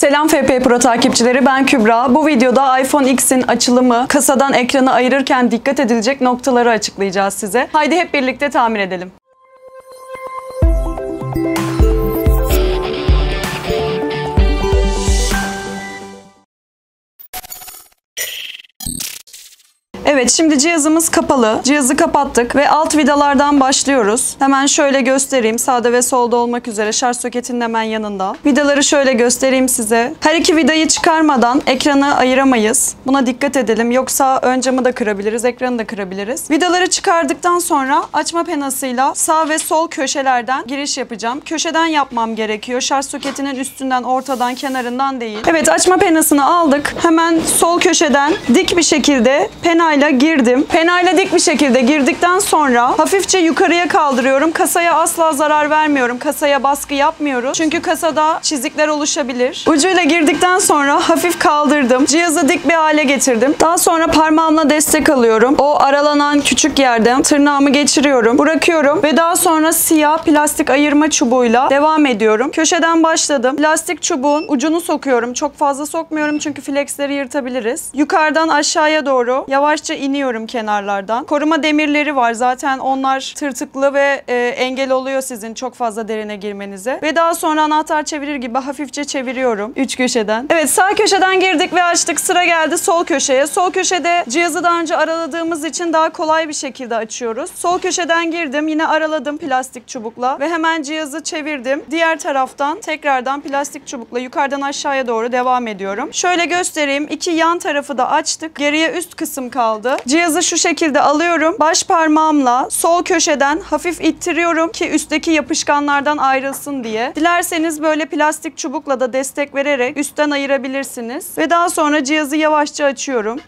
Selam FP Pro takipçileri, ben Kübra. Bu videoda iPhone X'in açılımı, kasadan ekranı ayırırken dikkat edilecek noktaları açıklayacağız size. Haydi hep birlikte tamir edelim. Evet, şimdi cihazımız kapalı. Cihazı kapattık ve alt vidalardan başlıyoruz. Hemen şöyle göstereyim. Sağda ve solda olmak üzere şarj soketinin hemen yanında. Vidaları şöyle göstereyim size. Her iki vidayı çıkarmadan ekranı ayıramayız. Buna dikkat edelim. Yoksa ön camı da kırabiliriz, ekranı da kırabiliriz. Vidaları çıkardıktan sonra açma penasıyla sağ ve sol köşelerden giriş yapacağım. Köşeden yapmam gerekiyor. Şarj soketinin üstünden, ortadan, kenarından değil. Evet, açma penasını aldık. Hemen sol köşeden dik bir şekilde penayla girdim. Penayla dik bir şekilde girdikten sonra hafifçe yukarıya kaldırıyorum. Kasaya asla zarar vermiyorum. Kasaya baskı yapmıyoruz. Çünkü kasada çizikler oluşabilir. Ucuyla girdikten sonra hafif kaldırdım. Cihazı dik bir hale getirdim. Daha sonra parmağımla destek alıyorum. O aralanan küçük yerden tırnağımı geçiriyorum. Bırakıyorum ve daha sonra siyah plastik ayırma çubuğuyla devam ediyorum. Köşeden başladım. Plastik çubuğun ucunu sokuyorum. Çok fazla sokmuyorum çünkü flexleri yırtabiliriz. Yukarıdan aşağıya doğru yavaşça iniyorum kenarlardan. Koruma demirleri var. Zaten onlar tırtıklı ve engel oluyor sizin çok fazla derine girmenize. Ve daha sonra anahtar çevirir gibi hafifçe çeviriyorum. Üç köşeden. Evet, sağ köşeden girdik ve açtık. Sıra geldi sol köşeye. Sol köşede cihazı daha önce araladığımız için daha kolay bir şekilde açıyoruz. Sol köşeden girdim. Yine araladım plastik çubukla ve hemen cihazı çevirdim. Diğer taraftan tekrardan plastik çubukla yukarıdan aşağıya doğru devam ediyorum. Şöyle göstereyim. İki yan tarafı da açtık. Geriye üst kısım kaldı. Cihazı şu şekilde alıyorum. Baş parmağımla sol köşeden hafif ittiriyorum ki üstteki yapışkanlardan ayrılsın diye. Dilerseniz böyle plastik çubukla da destek vererek üstten ayırabilirsiniz. Ve daha sonra cihazı yavaşça açıyorum.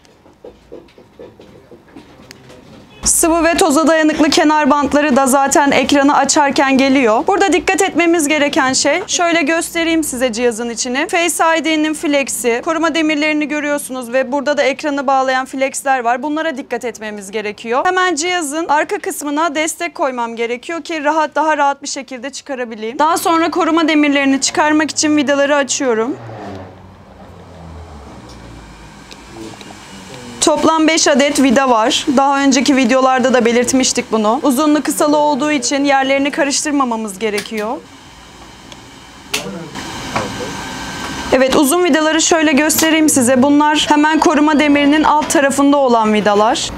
Sıvı ve toza dayanıklı kenar bantları da zaten ekranı açarken geliyor. Burada dikkat etmemiz gereken şey, şöyle göstereyim size cihazın içini. Face ID'nin flexi, koruma demirlerini görüyorsunuz ve burada da ekranı bağlayan flexler var. Bunlara dikkat etmemiz gerekiyor. Hemen cihazın arka kısmına destek koymam gerekiyor ki daha rahat bir şekilde çıkarabileyim. Daha sonra koruma demirlerini çıkarmak için vidaları açıyorum. Toplam 5 adet vida var. Daha önceki videolarda da belirtmiştik bunu. Uzunlu kısalı olduğu için yerlerini karıştırmamamız gerekiyor. Evet, uzun vidaları şöyle göstereyim size. Bunlar hemen koruma demirinin alt tarafında olan vidalar.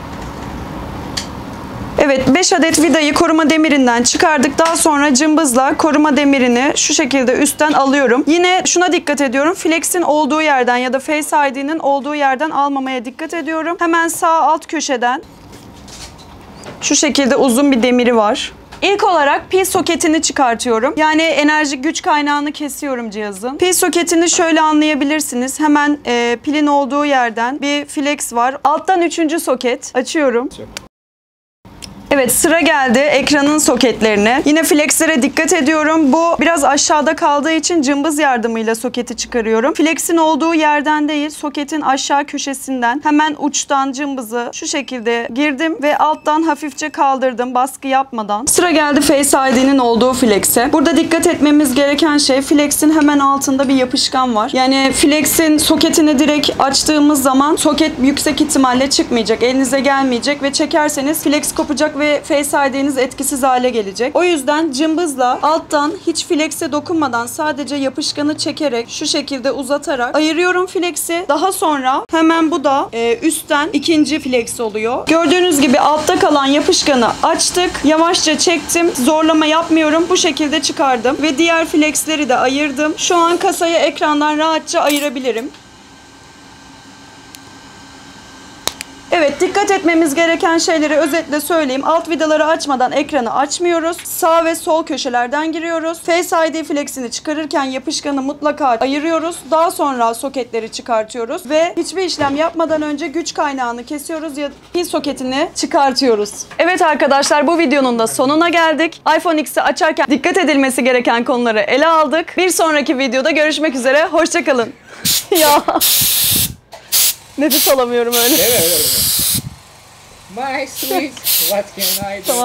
Evet, 5 adet vidayı koruma demirinden çıkardık. Daha sonra cımbızla koruma demirini şu şekilde üstten alıyorum. Yine şuna dikkat ediyorum. Flex'in olduğu yerden ya da Face ID'nin olduğu yerden almamaya dikkat ediyorum. Hemen sağ alt köşeden şu şekilde uzun bir demiri var. İlk olarak pil soketini çıkartıyorum. Yani enerji güç kaynağını kesiyorum cihazın. Pil soketini şöyle anlayabilirsiniz. Hemen pilin olduğu yerden bir flex var. Alttan 3. soket açıyorum. Evet, sıra geldi ekranın soketlerine. Yine flexlere dikkat ediyorum. Bu biraz aşağıda kaldığı için cımbız yardımıyla soketi çıkarıyorum. Flex'in olduğu yerden değil, soketin aşağı köşesinden hemen uçtan cımbızı şu şekilde girdim ve alttan hafifçe kaldırdım baskı yapmadan. Sıra geldi Face ID'nin olduğu flex'e. Burada dikkat etmemiz gereken şey, flex'in hemen altında bir yapışkan var. Yani flex'in soketini direkt açtığımız zaman soket yüksek ihtimalle çıkmayacak, elinize gelmeyecek ve çekerseniz flex kopacak ve Face ID'niz etkisiz hale gelecek. O yüzden cımbızla alttan hiç flex'e dokunmadan sadece yapışkanı çekerek şu şekilde uzatarak ayırıyorum flex'i. Daha sonra hemen bu da üstten 2. flex oluyor. Gördüğünüz gibi altta kalan yapışkanı açtık. Yavaşça çektim. Zorlama yapmıyorum. Bu şekilde çıkardım. Ve diğer flex'leri de ayırdım. Şu an kasayı ekrandan rahatça ayırabilirim. Evet, dikkat etmemiz gereken şeyleri özetle söyleyeyim. Alt vidaları açmadan ekranı açmıyoruz. Sağ ve sol köşelerden giriyoruz. Face ID flex'ini çıkarırken yapışkanı mutlaka ayırıyoruz. Daha sonra soketleri çıkartıyoruz ve hiçbir işlem yapmadan önce güç kaynağını kesiyoruz ya da pil soketini çıkartıyoruz. Evet arkadaşlar, bu videonun da sonuna geldik. iPhone X'i açarken dikkat edilmesi gereken konuları ele aldık. Bir sonraki videoda görüşmek üzere. Hoşçakalın. Ya. Nefes alamıyorum öyle. My sweet, what can I do? Tamam.